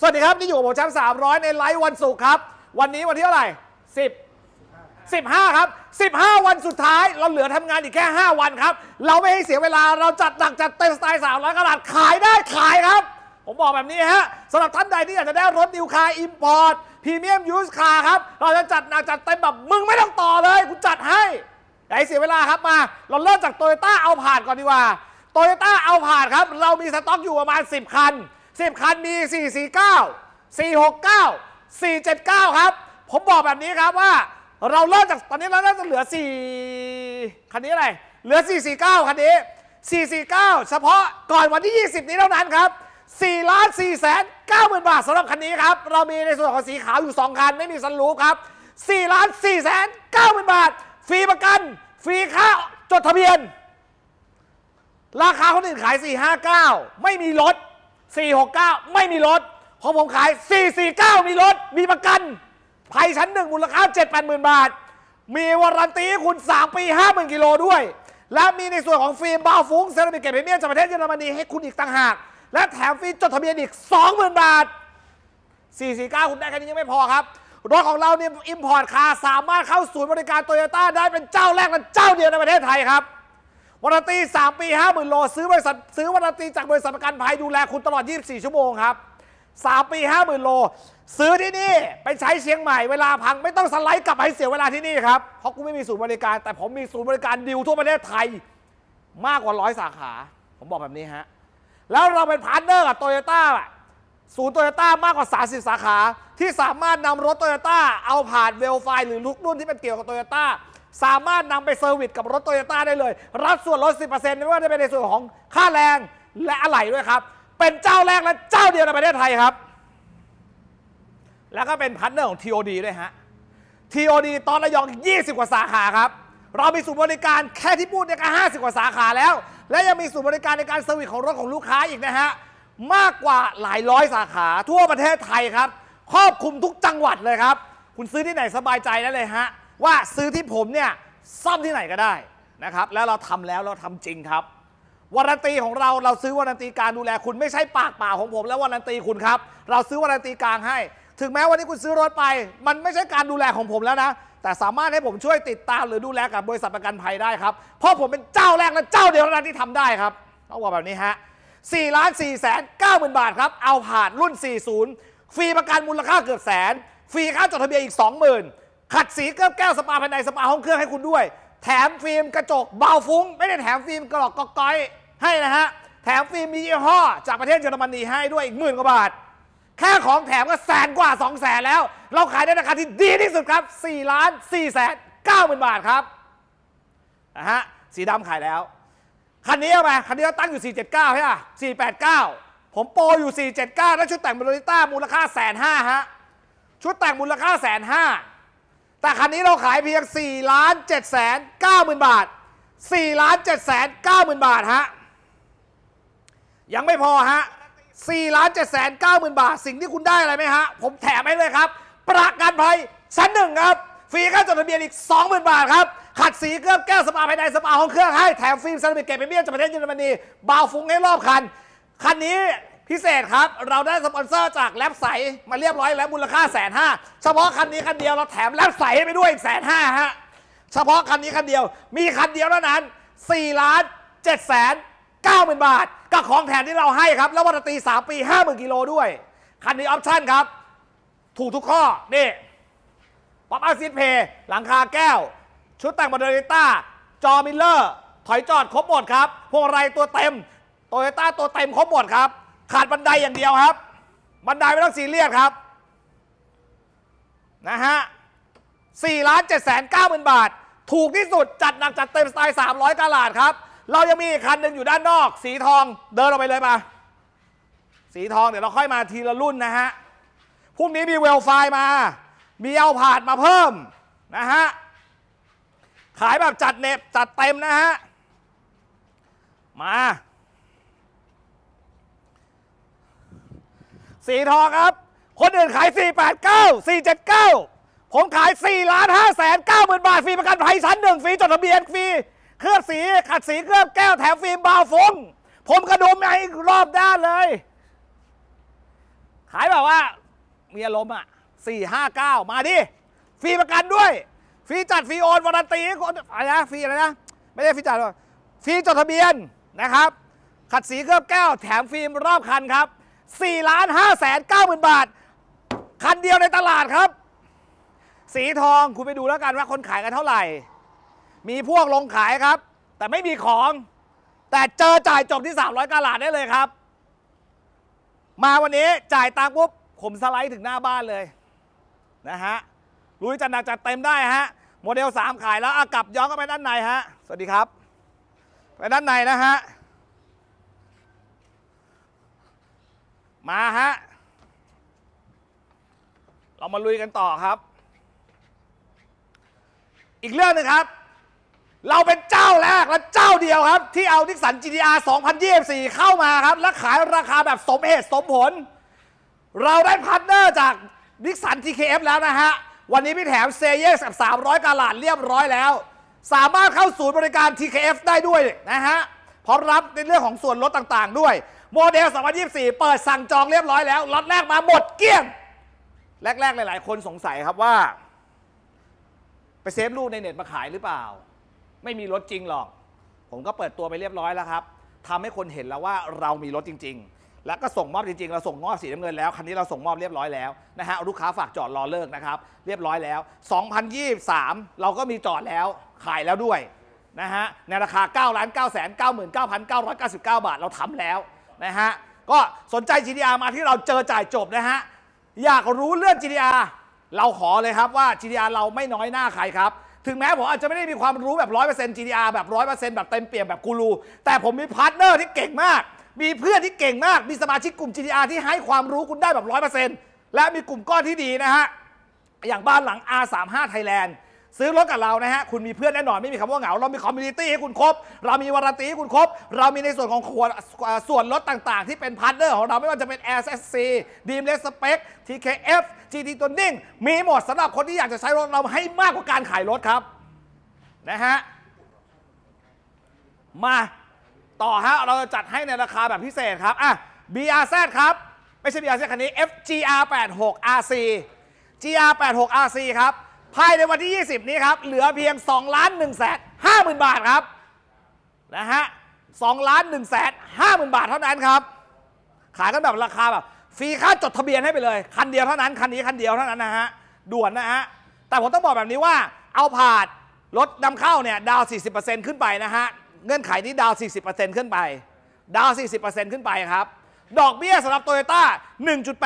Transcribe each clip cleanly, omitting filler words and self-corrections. สวัสดีครับนี่อยู่กับผมแชมป์300ในไลฟ์วันศุกร์ครับวันนี้วันที่เท่าไหร่15ครับ15วันสุดท้ายเราเหลือทำงานอีกแค่5วันครับเราไม่ให้เสียเวลาเราจัดหนักจัดเต็มสไตล์300กระดาษขายได้ขายครับผมบอกแบบนี้ฮะสำหรับท่านใดที่อยากจะได้รถนิวคาร์อิมพอร์ตพรีเมียมยูสคาร์ครับเราจะจัดหนักจัดเต็มแบบมึงไม่ต้องต่อเลยกูจัดให้อย่าให้เสียเวลาครับมาเราเริ่มจาก Toyota เอาผ่านก่อนดีกว่า Toyota เอาผ่านครับเรามีสต็อกอยู่ประมาณ10คันมี449 469 479ครับผมบอกแบบนี้ครับว่าเราเริ่มจากตอนนี้เราน่าจะเหลือ4คันนี้อะไรเหลือ449คันนี้449เฉพาะก่อนวันที่20นี้เท่านั้นครับ4,490,000 บาทสำหรับคันนี้ครับเรามีในส่วนของสีขาวอยู่2คันไม่มีซันรูฟครับ4,490,000 บาทฟรีประกันฟรีค่าจดทะเบียนราคาคนอื่นขาย459ไม่มีลด469ไม่มีลดของผมขาย449มีลดมีประกันภัยชั้น1มูลค่า 7-80,000 บาทมีวารันตีให้คุณ 3 ปี 50,000 กิโลด้วยและมีในส่วนของฟิล์มบาวฟุ้งเซรามิกเกรดพรีเมียมจากประเทศเยอรมนีให้คุณอีกต่างหากและแถมฟรีจดทะเบียนอีก 20,000 บาท449คุณได้แค่นี้ยังไม่พอครับรถของเราเนี่ยอิมพอร์ตคาร์สามารถเข้าศูนย์บริการโตโยต้าได้เป็นเจ้าแรกและเจ้าเดียวในประเทศไทยครับวารันตี 3 ปี 50,000 โลซื้อวารันตีจากบริษัทประกันภัยดูแลคุณตลอด 24 ชั่วโมงครับ3 ปี 50,000 โลซื้อที่นี่ไปใช้เชียงใหม่เวลาพังไม่ต้องสไลด์กลับให้เสียเวลาที่นี่ครับเพราะกูไม่มีศูนย์บริการแต่ผมมีศูนย์บริการดิวทั่วประเทศไทยมากกว่า100 สาขาผมบอกแบบนี้ฮะแล้วเราเป็นพาร์ทเนอร์กับโตโยต้าศูนย์โตโยต้ามากกว่า30 สาขาที่สามารถนำรถโตโยต้าเอาผ่านเวลไฟหรือลุกรุ่นที่เป็นเกี่ยวกับโตโยต้าสามารถนำไปเซอร์วิสกับรถโตโยต้าได้เลยรับส่วนลด 10% ไม่ว่าจะเป็นในส่วนของค่าแรงและอะไหล่ด้วยครับเป็นเจ้าแรกและเจ้าเดียวในประเทศไทยครับแล้วก็เป็นพาร์ทเนอร์ของ TOD ด้วยฮะ TOD ตอนระยอง20 กว่าสาขาครับเรามีศูนย์บริการแค่ที่พูดเนี่ยก็50 กว่าสาขาแล้วและยังมีศูนย์บริการในการเซอร์วิสของรถของลูกค้าอีกนะฮะมากกว่าหลายร้อยสาขาทั่วประเทศไทยครับครอบคลุมทุกจังหวัดเลยครับคุณซื้อที่ไหนสบายใจได้เลยฮะว่าซื้อที่ผมเนี่ยซ่อมที่ไหนก็ได้นะครับแล้วเราทำจริงครับวารันตีของเราซื้อวารันตีการดูแลคุณไม่ใช่ปากเปล่าของผมแล้ววารันตีคุณครับเราซื้อวารันตีกลางให้ถึงแม้วันนี้คุณซื้อรถไปมันไม่ใช่การดูแลของผมแล้วนะแต่สามารถให้ผมช่วยติดตามหรือดูแลกับบริษัทประกันภัยได้ครับเพราะผมเป็นเจ้าแรกและเจ้าเดียวที่ทำได้ครับต้องบอกแบบนี้ฮะ 4,490,000 บาทครับเอาผ่านรุ่น40ฟรีประกันมูลค่าเกือบแสนฟรีค่าจดทะเบียนอีก 20,000 ขัดสีเกลือแก้วสปาภายในสปาห้องเครื่องให้คุณด้วยแถมฟิล์มกระจกเบาฟุ้งไม่ได้แถมฟิล์มกระหลอกก๊อกก้อยให้นะฮะแถมฟิล์มมียี่ห้อจากประเทศเยอรมนีให้ด้วยอีก10,000 กว่าบาทแค่ของแถมก็แสนกว่า 200,000 แล้วเราขายได้ราคาที่ดีที่สุดครับ 4,490,000 บาทครับนะฮะสีดำขายแล้วคันนี้เอาไปคันนี้เราตั้งอยู่479ใช่ป่ะ489ผมโปรอยู่479แล้วชุดแต่งโตโยต้ามูลค่า 150,000 ฮะชุดแต่งมูลค่า 150,000แต่คันนี้เราขายเพียง 4,790,000 บาท 4,790,000 บาทฮะยังไม่พอฮะ 4,790,000 บาทสิ่งที่คุณได้อะไรไหมฮะผมแถมให้เลยครับประกันภัยชั้น1ครับฟรีค่าจดทะเบียนอีก 20,000 บาทครับขัดสีเคลือบแก้วสปาภายในสปาห้องเครื่องให้แถมฟิล์มเซรามิกเกรดพรีเมียมจากประเทศเยอรมนีบาวฟุ้งให้รอบคันคันนี้พิเศษครับเราได้สปอนเซอร์จากแล็บใสมาเรียบร้อยแล้วมูลค่า 150,000 เฉพาะคันนี้คันเดียวเราแถมแล็บใสให้ไปด้วยอีก 150,000 ฮะเฉพาะคันนี้คันเดียวมีคันเดียวเท่านั้น 4,790,000 บาทก็ของแถมที่เราให้ครับแล้ววารันตี 3 ปี 50,000 กิโลด้วยคันนี้ออปชั่นครับถูกทุกข้อนี่ป๊อปอัพซีทเพย์หลังคาแก้วชุดแต่งโตโยต้าจอมิลเลอร์ถอยจอดครบหมดครับพวงมาลัยตัวเต็มโตโยต้าตัวเต็มครบหมดครับขาดบันไดอย่างเดียวครับบันไดไม่ต้องซีเรียสครับนะฮะ 4,790,000 บาทถูกที่สุดจัดหนักจัดเต็มสไตล์300กะรัตครับเรายังมีอีกคันหนึ่งอยู่ด้านนอกสีทองเดินออกไปเลยมาสีทองเดี๋ยวเราค่อยมาทีละรุ่นนะฮะพรุ่งนี้มีเวลไฟมามีเอาผ่านมาเพิ่มนะฮะขายแบบจัดเน็บจัดเต็มนะฮะมาสีทองครับคนอื่นขาย489 479ผมขาย 4,590,000 บาทฟรีประกันภัยชั้น1ฟรีจดทะเบียนฟรีเคลือบสีขัดสีเคลือบแก้วแถมฟิล์มบาวฟงผมกระดุมไอ้รอบด้านเลย ขายแบบว่ามีอารมณ์อ่ะ459มาดิฟรีประกันด้วยฟรีจัดฟรีโอนวารันตีอะไรนะฟรีอะไรนะไม่ได้ฟรีจัดฟรีจดทะเบียนนะครับขัดสีเคลือบแก้วแถมฟิล์มรอบคันครับ4,590,000 บาทคันเดียวในตลาดครับสีทองคุณไปดูแล้วกันว่าคนขายกันเท่าไหร่มีพวกลงขายครับแต่ไม่มีของแต่เจอจ่ายจบที่300 กะรัตได้เลยครับมาวันนี้จ่ายตังค์ปุ๊บผมสไลด์ถึงหน้าบ้านเลยนะฮะลุยจัดหนักจัดเต็มได้ฮะโมเดล3ขายแล้วกลับย้อนเข้าไปด้านในฮะสวัสดีครับไปด้านในนะฮะมาฮะเรามาลุยกันต่อครับอีกเรื่องนึงครับเราเป็นเจ้าแรกและเจ้าเดียวครับที่เอา Nissan GT-R 2024 เข้ามาครับและขายราคาแบบสมเหตุสมผลเราได้พาร์ทเนอร์จาก Nissan TKF แล้วนะฮะวันนี้พี่แถมเซเยสแบบ300 กะรัตเรียบร้อยแล้วสามารถเข้าศูนย์บริการ TKF ได้ด้วยนะฮะพร้อมรับในเรื่องของส่วนลดต่างๆด้วยโมเดล2024เปิดสั่งจองเรียบร้อยแล้วล็อตแรกมาหมดเกลี้ยงแรกๆหลายๆคนสงสัยครับว่าไปเซฟรูปในเน็ตมาขายหรือเปล่าไม่มีรถจริงหรอกผมก็เปิดตัวไปเรียบร้อยแล้วครับทำให้คนเห็นแล้วว่าเรามีรถจริงๆแล้วก็ส่งมอบจริงๆเราส่งมอบสีน้ำเงินแล้วคันนี้เราส่งมอบเรียบร้อยแล้วนะฮะลูกค้าฝากจอดรอเลิกนะครับเรียบร้อยแล้ว2023เราก็มีจอดแล้วขายแล้วด้วยนะฮะในราคา9,999,999 บาทเราทำแล้วนะฮะก็สนใจ GT-R มาที่เราเจอจ่ายจบนะฮะอยากรู้เรื่อง GT-R เราขอเลยครับว่า GT-R เราไม่น้อยหน้าใครครับถึงแม้ผมอาจจะไม่ได้มีความรู้แบบ 100% GT-R แบบ 100% แบบเต็มเปี่ยมแบบกูรูแต่ผมมีพาร์ทเนอร์ที่เก่งมากมีเพื่อนที่เก่งมากมีสมาชิกกลุ่ม GT-R ที่ให้ความรู้คุณได้แบบ 100% และมีกลุ่มก้อนที่ดีนะฮะอย่างบ้านหลัง R35 Thailand ซื้อรถกับเรานะฮะคุณมีเพื่อนแน่นอนไม่มีคำว่าเหงาเรามีคอมมูนิตี้ให้คุณครบเรามีวารันตีให้คุณครบเรามีในส่วนของส่วนลดต่างๆที่เป็นพาร์ทเนอร์ของเราไม่ว่าจะเป็น SSC Dreamless Spec TKF GT ตัวนิ่งมีหมดสำหรับคนที่อยากจะใช้รถเราให้มากกว่าการขายรถครับนะฮะมาต่อฮะเราจะจัดให้ในราคาแบบพิเศษครับBRZ ครับไม่ใช่ BRZ คันนี้ FGR86RC GR86RC ครับภายในวันที่20นี้ครับเหลือเพียง 2,150,000 บาทครับนะฮะ 2,150,000 บาทเท่านั้นครับขายกันแบบราคาแบบฟรีค่าจดทะเบียนให้ไปเลยคันเดียวเท่านั้นคันนี้คันเดียวเท่านั้นนะฮะด่วนนะฮะแต่ผมต้องบอกแบบนี้ว่าเอาผ่านรถนำเข้าเนี่ยดาว 40% ขึ้นไปนะฮะเงื่อนไขนี้ดาว 40% ขึ้นไปดาว 40% ขึ้นไปครับดอกเบี้ยสำหรับ Toyota 1.89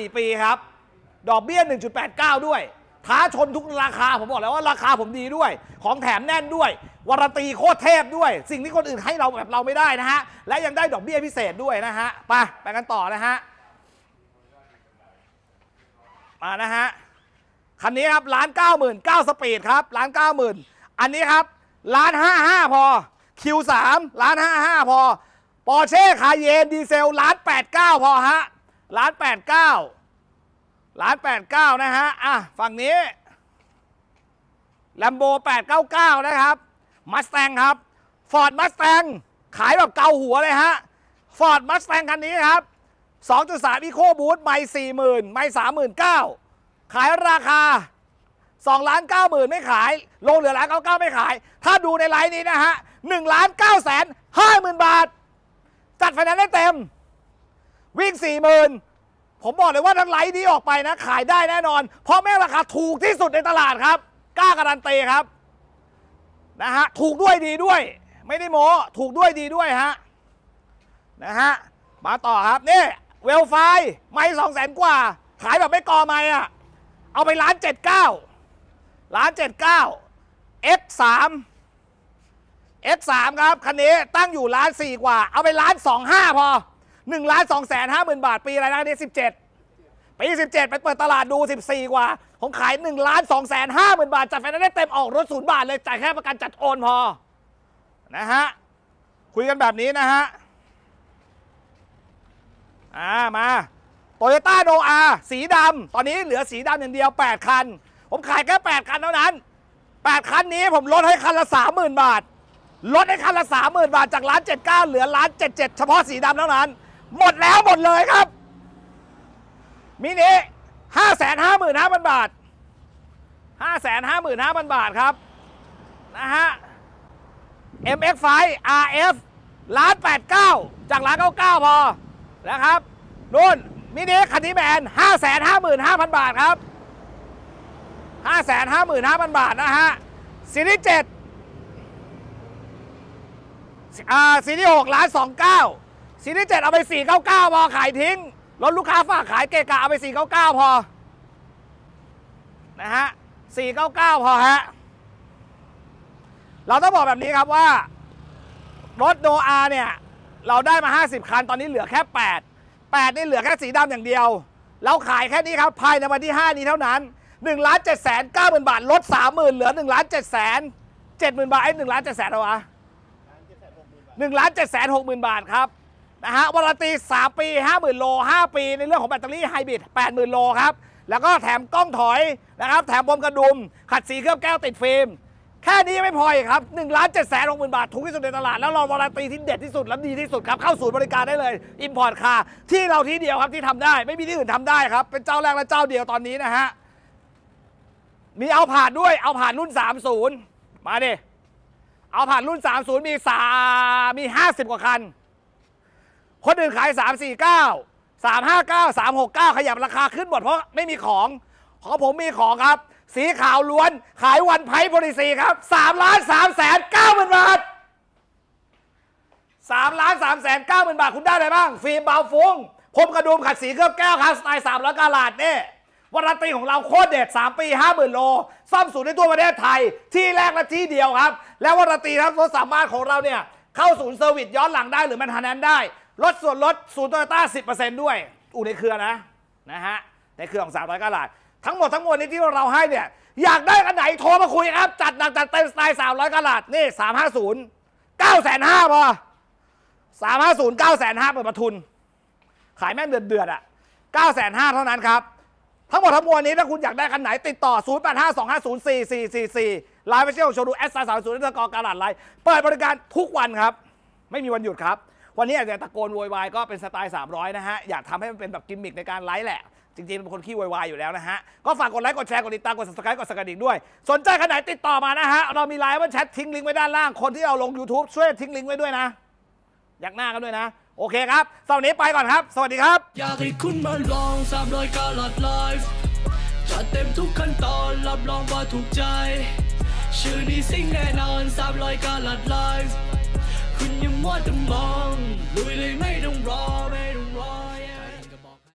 4 ปีครับดอกเบี้ย 1.89 ด้วยท้าชนทุกราคาผมบอกแล้วว่าราคาผมดีด้วยของแถมแน่นด้วยวารันตีโคตรเทพด้วยสิ่งที่คนอื่นให้เราแบบเราไม่ได้นะฮะและยังได้ดอกเบี้ยพิเศษด้วยนะฮะไปกันต่อนะฮะมานะฮะคันนี้ครับ1,99,000 สปีดครับ1,90,000อันนี้ครับ1,55,000พอ Q3 1,55,000พอ Porsche Cayenne ดีเซล1,89,000พอฮะ1,89,000 นะฮะฝั่งนี้ Lambo 899นะครับ Mustang ครับ Ford Mustang ขายแบบเกาหัวเลยฮะ Ford Mustang คันนี้ครับ 2.3 Eco Boost ไม่ 40,000 ไม่ 39,000 ขายราคา 2,90,000 ไม่ขายลงเหลือ1,99,000ไม่ขายถ้าดูในไลน์นี้นะฮะ 1,950,000 บาทจัดไฟแนนซ์ได้เต็มวิ่ง 40,000ผมบอกเลยว่าทั้งไลท์นี้ออกไปนะขายได้แน่นอนเพราะแม่ราคาถูกที่สุดในตลาดครับกล้าการันตีครับนะฮะถูกด้วยดีด้วยไม่ได้โม้ถูกด้วยดีด้วยฮะนะฮะมาต่อครับนี่เวลไฟไม่200,000 กว่าขายแบบไม่กอไม่เอาไป1,79,000 X3 ครับคันนี้ตั้งอยู่1,04,000 กว่าเอาไป1,25,000พอ1,250,000 บาทปีอะไรนะเนี่ย17 ปี 17ไปเปิดตลาดดู14 กว่าผมขาย1,250,000 บาทจัดไฟแนนซ์ได้เต็มออกรถ0 บาทเลยจ่ายแค่ประกันจัดโอนพอนะฮะคุยกันแบบนี้นะฮะมา Toyota GR สีดำตอนนี้เหลือสีดำอย่างเดียว8 คันผมขายแค่8 คันเท่านั้น8 คันนี้ผมลดให้คันละ 30,000 บาทลดให้คันละ 30,000 บาทจาก1,79,000เหลือ1,77,000เฉพาะสีดำเท่านั้น หมดแล้วหมดเลยครับมินิ 555,000 บาท 555,000 บาทครับนะฮะ MX5 RF 1,89,000 จาก1,99,000 พอนะครับนู่นมินิคันนี้แมน 555,000 บาทครับ 555,000 บาทนะฮะซีรีส์7ซีรีส์6 1,29,000 ซีรีส์7เอาไป 499,000 พอขายทิ้งรถลูกค้าฝากขายเกะกะเอาไป 499,000 พอนะฮะ 499,000 พอฮะเราต้องบอกแบบนี้ครับว่ารถโนอาเนี่ยเราได้มา50คันตอนนี้เหลือแค่8นี่เหลือแค่สีดำอย่างเดียวเราขายแค่นี้ครับภายในวันที่5นี้เท่านั้น 1,790,000 บาทลด 30,000 เหลือ 1,770,000 บาทไอ้ 1,700,000 เอาวะ 1,760,000 บาทครับนะฮะวารันตี3 ปี 50,000 โล 5 ปีในเรื่องของแบตเตอรี่ไฮบริด 80,000 โลครับแล้วก็แถมกล้องถอยนะครับแถมบอมกระดุมขัดสีเคลือบแก้วติดฟิล์มแค่นี้ไม่พอครับ 1,760,000 บาทถูกที่สุดในตลาดแล้วรอวารันตีที่เด็ดที่สุดและดีที่สุดครับเข้าศูนย์บริการได้เลยอิมพอร์ตคาร์ที่เราที่เดียวครับที่ทำได้ไม่มีที่อื่นทำได้ครับเป็นเจ้าแรกและเจ้าเดียวตอนนี้นะฮะมีเอาผ่านด้วยเอาผ่านรุ่น30มาดิเอาผ่านรุ่น30มี50กว่าคันคนอื่นขาย 349 359 369ขยับราคาขึ้นหมดเพราะไม่มีของของผมมีของครับสีขาวล้วนขายวันไพร์บริษีครับ 3,390,000 บาท 3,390,000 บาทคุณได้อะไรบ้างฟิล์มเบาฟุ้งพรมกระดุมขัดสีเคลือบแก้วครับสไตล์300 กาลัดเนี่ยวารันตีของเราโคตรเด็ด3 ปี 50,000 โลซ่อมศูนย์ในทั่วประเทศไทยที่แรกและที่เดียวครับแล้ววารันตีทั้งรถสามารถของเราเนี่ยเข้าศูนย์เซอร์วิสย้อนหลังได้หรือมันทันนั้นได้ลดส่วนลดศูนย์ Toyota 10% ด้วยอู่ในเครือนะฮะในเครือของ300 กาลัดทั้งหมดทั้งมวลนี้ที่เราให้เนี่ยอยากได้กันไหนโทรมาคุยครับจัดหนักจัดเต็มสไตล์300 กาลัดนี่350 950,000 พอ 350 950,000 เปิดประทุนขายแม่งเดือดๆอ่ะ 950,000 เท่านั้นครับทั้งหมดทั้งมวลนี้ถ้าคุณอยากได้คันไหนติดต่อ 0852504444 ไลน์ไปเชี่ยวโชว์ดู S330 และกาลัดไลน์เปิดบริการทุกวันครับไม่มีวันหยุดครับวันนี้อาจจะตะโกนโวยวายก็เป็นสไตล์300นะฮะอยากทำให้มันเป็นแบบกิมมิคในการไลฟ์แหละจริงๆเป็นคนขี้โวยวายอยู่แล้วนะฮะก็ฝากกดไลค์กดแชร์กดติดตามกด subscribe กดสั่นกระดิ่งด้วยสนใจขนาดติดต่อมานะฮะเรามีไลน์ว่าแชททิ้งลิงก์ไว้ด้านล่างคนที่เอาลง YouTube ช่วยทิ้งลิงก์ไว้ด้วยนะอยากหน้ากันด้วยนะโอเคครับตอนนี้ไปก่อนครับสวัสดีครับอยากให้คุณมาลอง300กาลัดไลฟ์จัดเต็มทุกขั้นตอนรับรองว่าถูกใจชื่อนี้ซิ่งแน่นอน300กาลัดไลฟ์คุณอย่ามัวแต่มองลุยเลยไม่ต้องรอ